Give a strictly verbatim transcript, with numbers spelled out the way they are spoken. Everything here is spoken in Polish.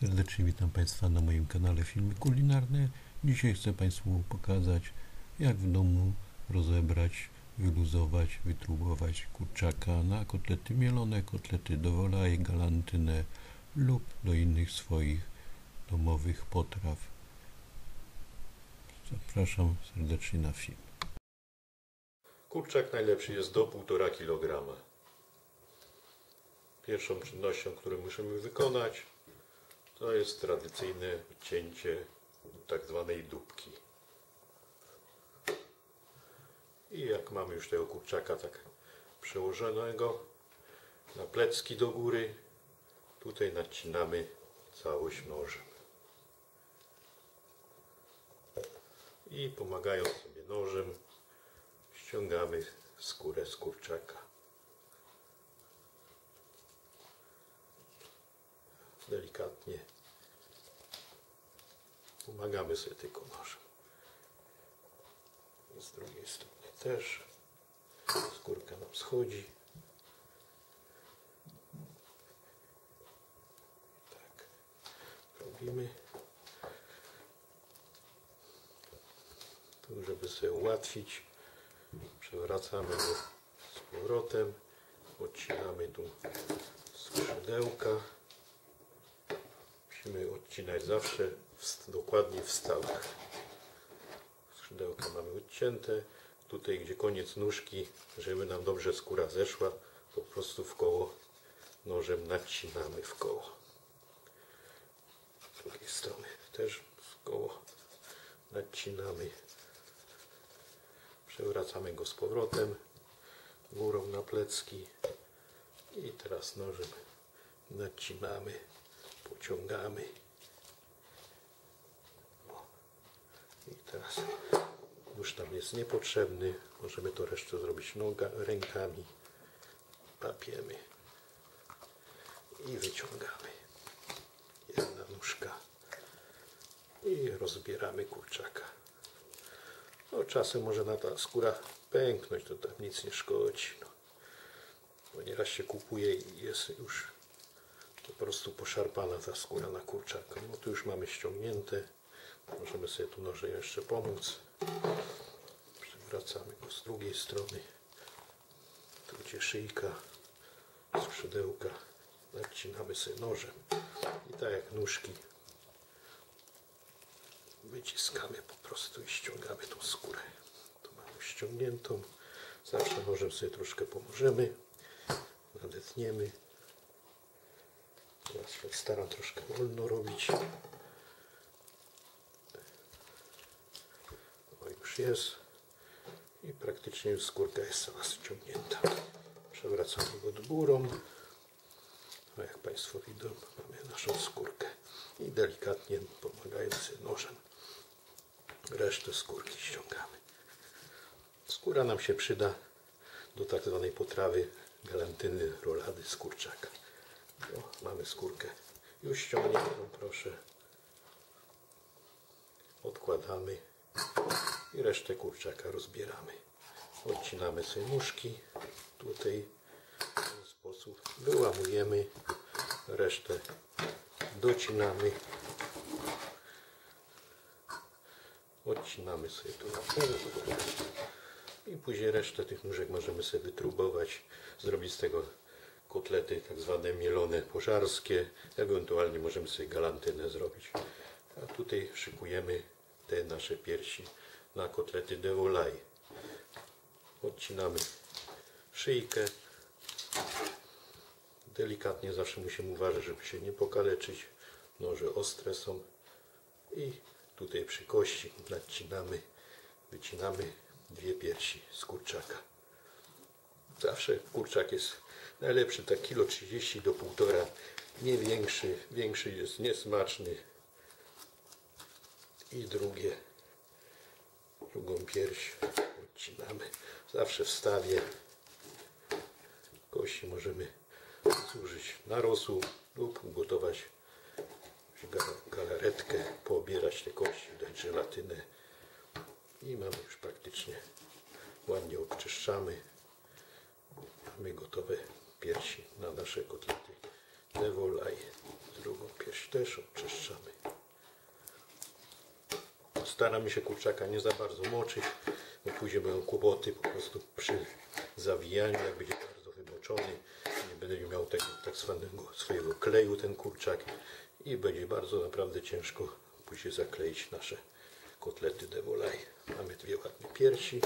Serdecznie witam Państwa na moim kanale Filmy Kulinarne. Dzisiaj chcę Państwu pokazać, jak w domu rozebrać, wyluzować, wytrubować kurczaka na kotlety mielone, kotlety de volaille, galantynę lub do innych swoich domowych potraw. Zapraszam serdecznie na film. Kurczak najlepszy jest do półtora kilograma. Pierwszą czynnością, którą musimy wykonać, to jest tradycyjne cięcie tak zwanej dupki. I jak mamy już tego kurczaka tak przełożonego na plecki do góry, tutaj nacinamy całość nożem. I pomagając sobie nożem, ściągamy skórę z kurczaka. Delikatnie pomagamy sobie tylko nożem. I z drugiej strony też skórka nam schodzi. Tak robimy. Tu, żeby sobie ułatwić, przewracamy go z powrotem, odcinamy tu skrzydełka. Musimy odcinać zawsze w, dokładnie w stałach. Skrzydełka mamy odcięte. Tutaj, gdzie koniec nóżki, żeby nam dobrze skóra zeszła, po prostu w koło nożem nacinamy w koło. Z drugiej strony też w koło nacinamy. Przewracamy go z powrotem górą na plecki. I teraz nożem nacinamy. Pociągamy. I teraz już tam jest niepotrzebny. Możemy to resztę zrobić noga, rękami. Tapiemy. I wyciągamy. Jedna nóżka. I rozbieramy kurczaka. No, czasem może na ta skóra pęknąć, to tam nic nie szkodzi. No. Bo nieraz się kupuje i jest już po prostu poszarpana ta skóra na kurczaka. No tu już mamy ściągnięte. Możemy sobie tu nożem jeszcze pomóc. Przewracamy go z drugiej strony. Tu gdzie szyjka, skrzydełka, nacinamy sobie nożem. I tak jak nóżki wyciskamy po prostu i ściągamy tą skórę. Tu mamy ściągniętą. Zawsze nożem sobie troszkę pomożemy. Nadetniemy. Teraz się staram troszkę wolno robić. O, już jest. I praktycznie już skórka jest cała ściągnięta. Przewracamy go do górą. O, jak Państwo widzą, mamy naszą skórkę. I delikatnie, pomagając nożem, resztę skórki ściągamy. Skóra nam się przyda do tak zwanej potrawy galantyny, rolady z kurczaka. O, mamy skórkę już ściągniętą, proszę. Odkładamy i resztę kurczaka rozbieramy. Odcinamy sobie nóżki. Tutaj w ten sposób wyłamujemy. Resztę docinamy. Odcinamy sobie tu na pół. I później resztę tych nóżek możemy sobie wytrubować. Zrobić z tego kotlety tak zwane mielone pożarskie, ewentualnie możemy sobie galantynę zrobić. A tutaj szykujemy te nasze piersi na kotlety de volaille. Odcinamy szyjkę. Delikatnie zawsze musimy uważać, żeby się nie pokaleczyć. Noże ostre są. I tutaj przy kości nacinamy, wycinamy dwie piersi z kurczaka. Zawsze kurczak jest najlepszy, tak kilo trzydzieści do półtora, nie większy, większy jest niesmaczny. I drugie, drugą pierś odcinamy, zawsze w stawie. Kości możemy zużyć na rosół lub ugotować galaretkę, poobierać te kości, dać żelatynę. I mamy już praktycznie, ładnie obczyszczamy. Mamy gotowe piersi na nasze kotlety de volaille. Drugą piersią. też, też odczyszczamy. Staramy się kurczaka nie za bardzo moczyć, bo później będą kłopoty po prostu przy zawijaniu, jak będzie bardzo wymoczony. Nie będę miał tego tak zwanego swojego kleju ten kurczak i będzie bardzo naprawdę ciężko później zakleić nasze kotlety de volaille. Mamy dwie ładne piersi.